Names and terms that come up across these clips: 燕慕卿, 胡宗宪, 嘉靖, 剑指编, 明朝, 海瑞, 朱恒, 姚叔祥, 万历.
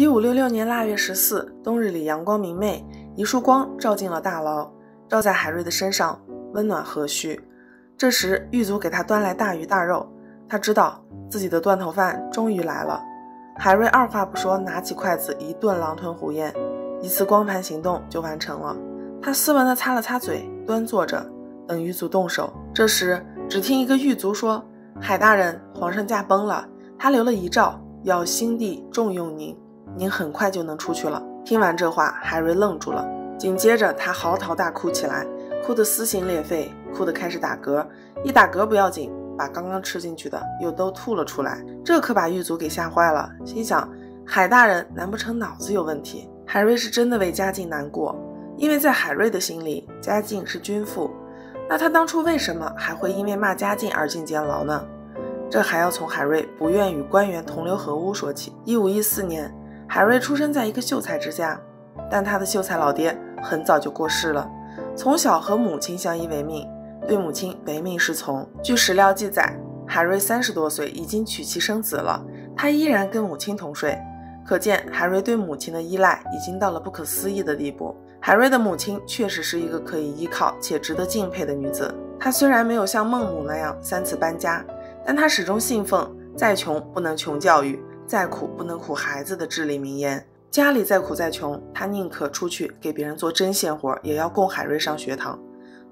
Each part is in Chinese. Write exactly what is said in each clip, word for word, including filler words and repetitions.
一五六六年腊月十四，冬日里阳光明媚，一束光照进了大牢，照在海瑞的身上，温暖和煦。这时狱卒给他端来大鱼大肉，他知道自己的断头饭终于来了。海瑞二话不说，拿起筷子一顿狼吞虎咽，一次光盘行动就完成了。他斯文地擦了擦嘴，端坐着等狱卒动手。这时只听一个狱卒说：“海大人，皇上驾崩了，他留了遗诏，要新帝重用您，您很快就能出去了。”听完这话，海瑞愣住了，紧接着他嚎啕大哭起来，哭得撕心裂肺，哭得开始打嗝，一打嗝不要紧，把刚刚吃进去的又都吐了出来。这可把狱卒给吓坏了，心想海大人难不成脑子有问题？海瑞是真的为嘉靖难过，因为在海瑞的心里，嘉靖是君父，那他当初为什么还会因为骂嘉靖而进监牢呢？这还要从海瑞不愿与官员同流合污说起。一五一四年，海瑞出生在一个秀才之家，但他的秀才老爹很早就过世了，从小和母亲相依为命，对母亲唯命是从。据史料记载，海瑞三十多岁已经娶妻生子了，他依然跟母亲同睡，可见海瑞对母亲的依赖已经到了不可思议的地步。海瑞的母亲确实是一个可以依靠且值得敬佩的女子，她虽然没有像孟母那样三次搬家，但她始终信奉再穷不能穷教育，再苦不能苦孩子的至理名言。家里再苦再穷，她宁可出去给别人做针线活，也要供海瑞上学堂。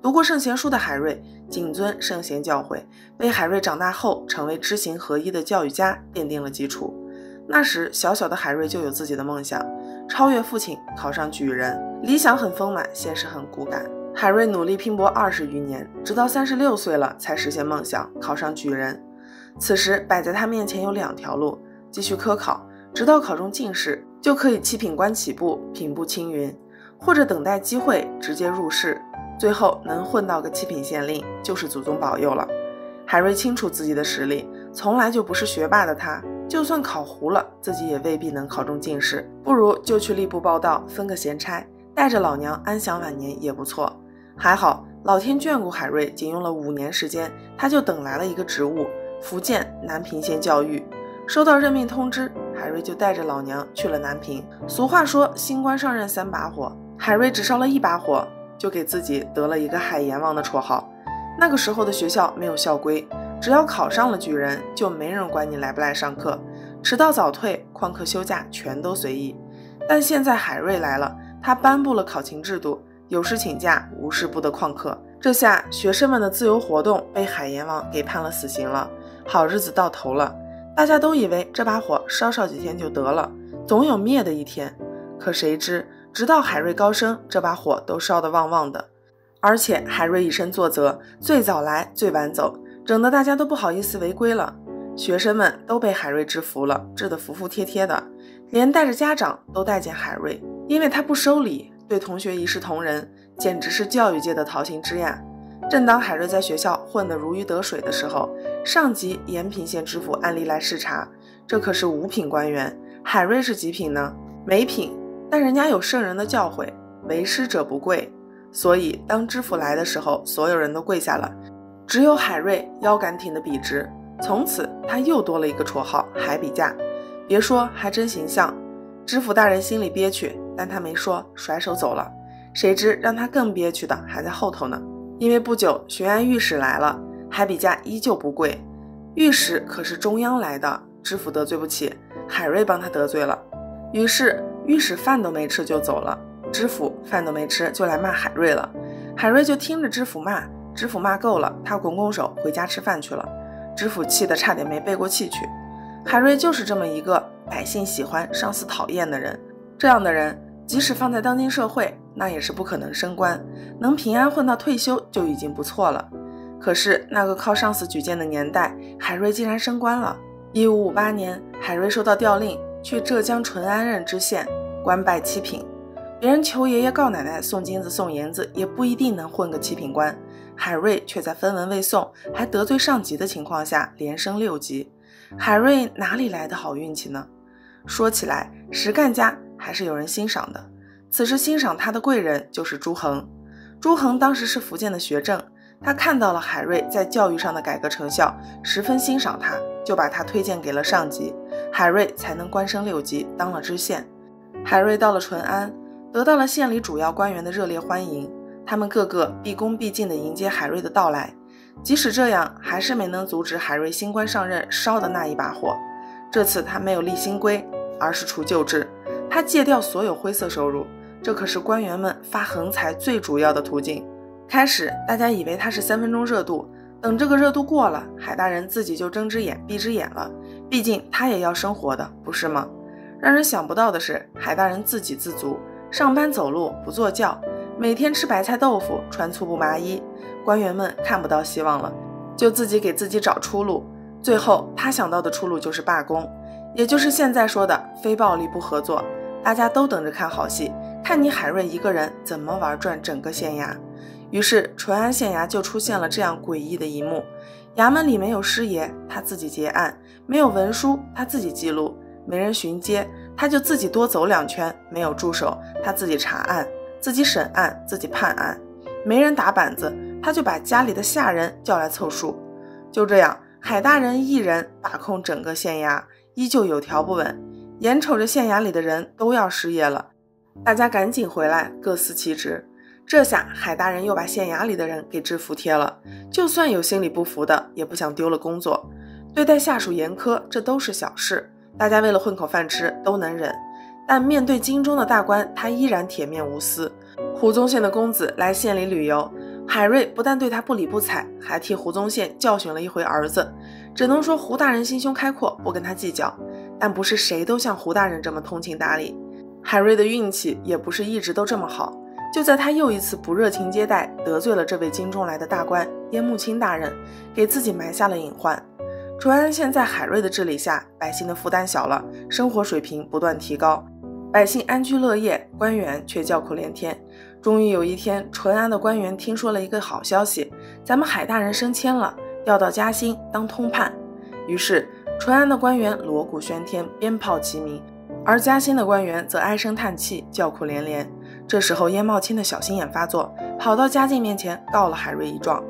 读过圣贤书的海瑞谨遵圣贤教诲，为海瑞长大后成为知行合一的教育家奠定了基础。那时小小的海瑞就有自己的梦想，超越父亲，考上举人，理想很丰满，现实很骨感。海瑞努力拼搏二十余年，直到三十六岁了才实现梦想，考上举人。此时摆在他面前有两条路：继续科考，直到考中进士，就可以七品官起步，平步青云；或者等待机会，直接入仕，最后能混到个七品县令，就是祖宗保佑了。海瑞清楚自己的实力，从来就不是学霸的他，就算考糊了，自己也未必能考中进士，不如就去吏部报道，分个闲差，带着老娘安享晚年也不错。还好老天眷顾海瑞，仅用了五年时间，他就等来了一个职务，福建南平县教育。收到任命通知，海瑞就带着老娘去了南平。俗话说新官上任三把火，海瑞只烧了一把火，就给自己得了一个海阎王的绰号。那个时候的学校没有校规，只要考上了举人，就没人管你来不来上课，迟到早退、旷课休假全都随意。但现在海瑞来了，他颁布了考勤制度，有事请假，无事不得旷课。这下学生们的自由活动被海阎王给判了死刑了，好日子到头了。大家都以为这把火烧烧几天就得了，总有灭的一天，可谁知直到海瑞高升，这把火都烧得旺旺的。而且海瑞以身作则，最早来最晚走，整得大家都不好意思违规了。学生们都被海瑞制服了，治得服服帖帖的，连带着家长都待见海瑞，因为他不收礼，对同学一视同仁，简直是教育界的桃心之呀。正当海瑞在学校混得如鱼得水的时候，上级延平县知府按例来视察，这可是五品官员，海瑞是几品呢？没品，但人家有圣人的教诲，为师者不跪，所以当知府来的时候，所有人都跪下了，只有海瑞腰杆挺得笔直，从此他又多了一个绰号海比架。别说还真形象，知府大人心里憋屈，但他没说，甩手走了。谁知让他更憋屈的还在后头呢，因为不久学院御史来了，海比架依旧不跪。御史可是中央来的，知府得罪不起，海瑞帮他得罪了。于是御史饭都没吃就走了，知府饭都没吃就来骂海瑞了。海瑞就听着知府骂，知府骂够了，他拱拱手回家吃饭去了，知府气得差点没背过气去。海瑞就是这么一个百姓喜欢、上司讨厌的人，这样的人即使放在当今社会，那也是不可能升官，能平安混到退休就已经不错了。可是那个靠上司举荐的年代，海瑞竟然升官了。一五五八年，海瑞收到调令，去浙江淳安任知县，官拜七品。别人求爷爷告奶奶送金子送银子也不一定能混个七品官，海瑞却在分文未送还得罪上级的情况下连升六级，海瑞哪里来的好运气呢？说起来实干家还是有人欣赏的，此时欣赏他的贵人就是朱恒。朱恒当时是福建的学政，他看到了海瑞在教育上的改革成效，十分欣赏他，就把他推荐给了上级，海瑞才能官升六级，当了知县。海瑞到了淳安，得到了县里主要官员的热烈欢迎，他们个个毕恭毕敬地迎接海瑞的到来。即使这样，还是没能阻止海瑞新官上任烧的那一把火。这次他没有立新规，而是除旧制，他戒掉所有灰色收入，这可是官员们发横财最主要的途径。开始大家以为他是三分钟热度，等这个热度过了，海大人自己就睁只眼闭只眼了，毕竟他也要生活的，不是吗？让人想不到的是，海大人自给自足，上班走路不坐轿，每天吃白菜豆腐，穿粗布麻衣。官员们看不到希望了，就自己给自己找出路。最后他想到的出路就是罢工，也就是现在说的非暴力不合作。大家都等着看好戏，看你海瑞一个人怎么玩转整个县衙。于是淳安县衙就出现了这样诡异的一幕，衙门里没有师爷，他自己结案，没有文书，他自己记录，没人巡街，他就自己多走两圈，没有助手，他自己查案，自己审案，自己判案，没人打板子，他就把家里的下人叫来凑数。就这样，海大人一人把控整个县衙，依旧有条不紊，眼瞅着县衙里的人都要失业了，大家赶紧回来，各司其职。这下海大人又把县衙里的人给制服帖了，就算有心里不服的，也不想丢了工作。对待下属严苛，这都是小事，大家为了混口饭吃都能忍，但面对京中的大官，他依然铁面无私。胡宗宪的公子来县里旅游，海瑞不但对他不理不睬，还替胡宗宪教训了一回儿子。只能说胡大人心胸开阔，不跟他计较，但不是谁都像胡大人这么通情达理。海瑞的运气也不是一直都这么好，就在他又一次不热情接待，得罪了这位京中来的大官燕慕卿大人，给自己埋下了隐患。淳安县在海瑞的治理下，百姓的负担小了，生活水平不断提高，百姓安居乐业，官员却叫苦连天。终于有一天，淳安的官员听说了一个好消息，咱们海大人升迁了，调到嘉兴当通判。于是淳安的官员锣鼓喧天，鞭炮齐鸣，而嘉兴的官员则唉声叹气，叫苦连连。这时候燕茂卿的小心眼发作，跑到嘉靖面前告了海瑞一状，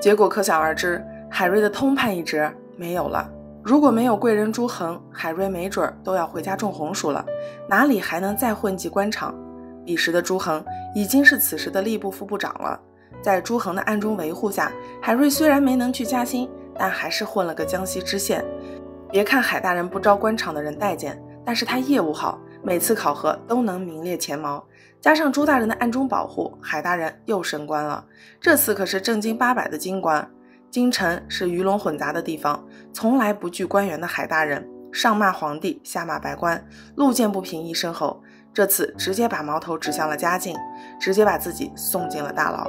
结果可想而知，海瑞的通判一职没有了。如果没有贵人朱恒，海瑞没准都要回家种红薯了，哪里还能再混迹官场？彼时的朱恒已经是此时的吏部副部长了。在朱恒的暗中维护下，海瑞虽然没能去嘉兴，但还是混了个江西知县。别看海大人不招官场的人待见，但是他业务好，每次考核都能名列前茅，加上朱大人的暗中保护，海大人又升官了。这次可是正经八百的京官。京城是鱼龙混杂的地方，从来不惧官员的海大人上骂皇帝，下骂百官，路见不平一声吼，这次直接把矛头指向了嘉靖，直接把自己送进了大牢。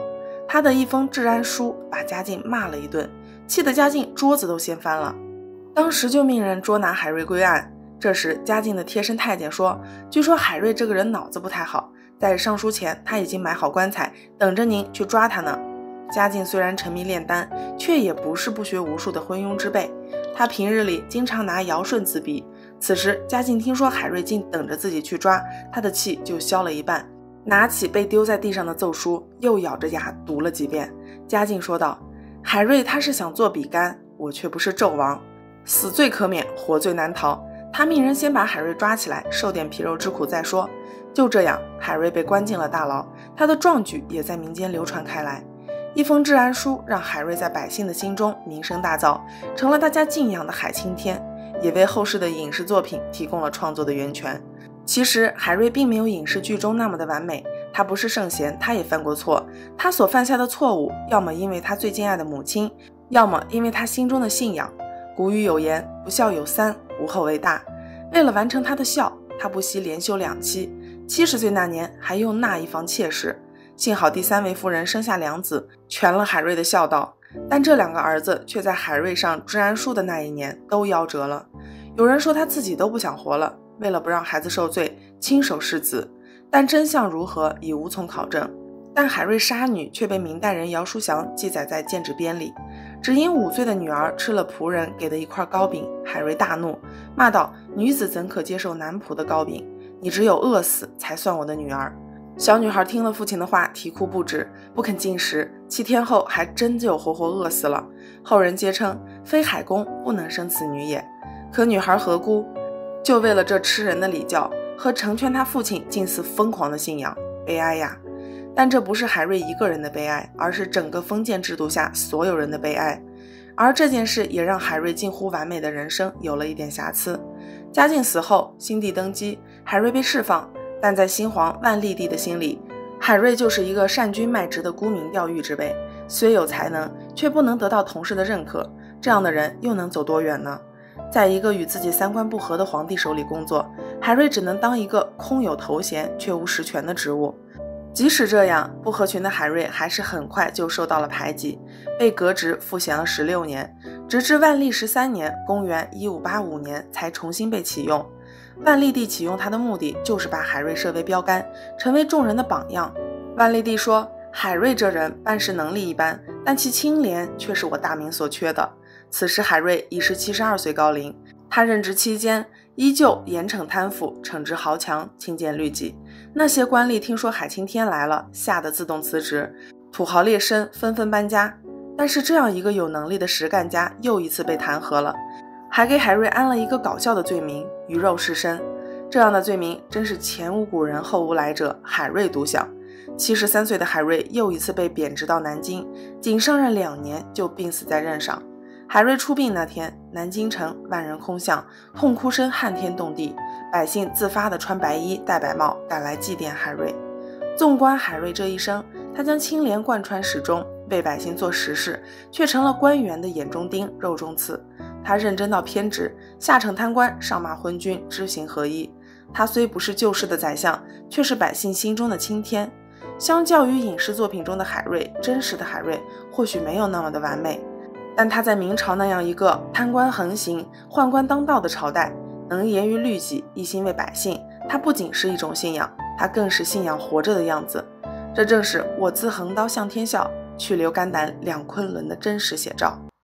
他的一封治安书把嘉靖骂了一顿，气得嘉靖桌子都掀翻了，当时就命人捉拿海瑞归案。这时嘉靖的贴身太监说，据说海瑞这个人脑子不太好，在上书前他已经买好棺材，等着您去抓他呢。嘉靖虽然沉迷炼丹，却也不是不学无术的昏庸之辈，他平日里经常拿尧舜自比。此时嘉靖听说海瑞竟等着自己去抓他，的气就消了一半，拿起被丢在地上的奏书，又咬着牙读了几遍。嘉靖说道，海瑞他是想做比干，我却不是纣王，死罪可免，活罪难逃，他命人先把海瑞抓起来，受点皮肉之苦再说。就这样，海瑞被关进了大牢，他的壮举也在民间流传开来。一封治安书让海瑞在百姓的心中名声大噪，成了大家敬仰的海青天，也为后世的影视作品提供了创作的源泉。其实海瑞并没有影视剧中那么的完美，他不是圣贤，他也犯过错，他所犯下的错误，要么因为他最敬爱的母亲，要么因为他心中的信仰。古语有言，不孝有三，无后为大。为了完成他的孝，他不惜连休两妻，七十岁那年还用纳一房妾室。幸好第三位夫人生下两子，全了海瑞的孝道，但这两个儿子却在海瑞上治安书的那一年都夭折了。有人说他自己都不想活了，为了不让孩子受罪，亲手弑子，但真相如何已无从考证。但海瑞杀女却被明代人姚叔祥记载在《剑指编》里，只因五岁的女儿吃了仆人给的一块糕饼，海瑞大怒，骂道，女子怎可接受男仆的糕饼，你只有饿死才算我的女儿。小女孩听了父亲的话，啼哭不止，不肯进食，七天后还真就活活饿死了。后人皆称非海公不能生此女也。可女孩何辜，就为了这吃人的礼教和成全她父亲近似疯狂的信仰，悲哀呀！但这不是海瑞一个人的悲哀，而是整个封建制度下所有人的悲哀。而这件事也让海瑞近乎完美的人生有了一点瑕疵。嘉靖死后，新帝登基，海瑞被释放，但在新皇万历帝的心里，海瑞就是一个擅君卖直的沽名钓誉之辈，虽有才能，却不能得到同事的认可，这样的人又能走多远呢？在一个与自己三观不合的皇帝手里工作，海瑞只能当一个空有头衔却无实权的职务。即使这样，不合群的海瑞还是很快就受到了排挤，被革职赋闲了十六年，直至万历十三年，公元一五八五年才重新被启用。万历帝启用他的目的就是把海瑞设为标杆，成为众人的榜样。万历帝说，海瑞这人办事能力一般，但其清廉却是我大明所缺的。此时海瑞已是七十二岁高龄，他任职期间依旧严惩贪腐，惩治豪强，清贱律己。那些官吏听说海青天来了，吓得自动辞职，土豪劣绅纷纷搬家。但是这样一个有能力的实干家又一次被弹劾了，还给海瑞安了一个搞笑的罪名，鱼肉士绅。这样的罪名真是前无古人后无来者，海瑞独享。七十三岁的海瑞又一次被贬职到南京，仅上任两年就病死在任上。海瑞出殡那天，南京城万人空巷，痛哭声撼天动地，百姓自发地穿白衣戴白帽赶来祭奠海瑞。纵观海瑞这一生，他将清廉贯穿始终，为百姓做实事，却成了官员的眼中钉肉中刺。他认真到偏执，下惩贪官，上骂昏君，知行合一。他虽不是旧式的宰相，却是百姓心中的钦天。相较于影视作品中的海瑞，真实的海瑞或许没有那么的完美，但他在明朝那样一个贪官横行、宦官当道的朝代，能严于律己，一心为百姓，他不仅是一种信仰，他更是信仰活着的样子。这正是我自横刀向天笑，去留肝胆两昆仑的真实写照。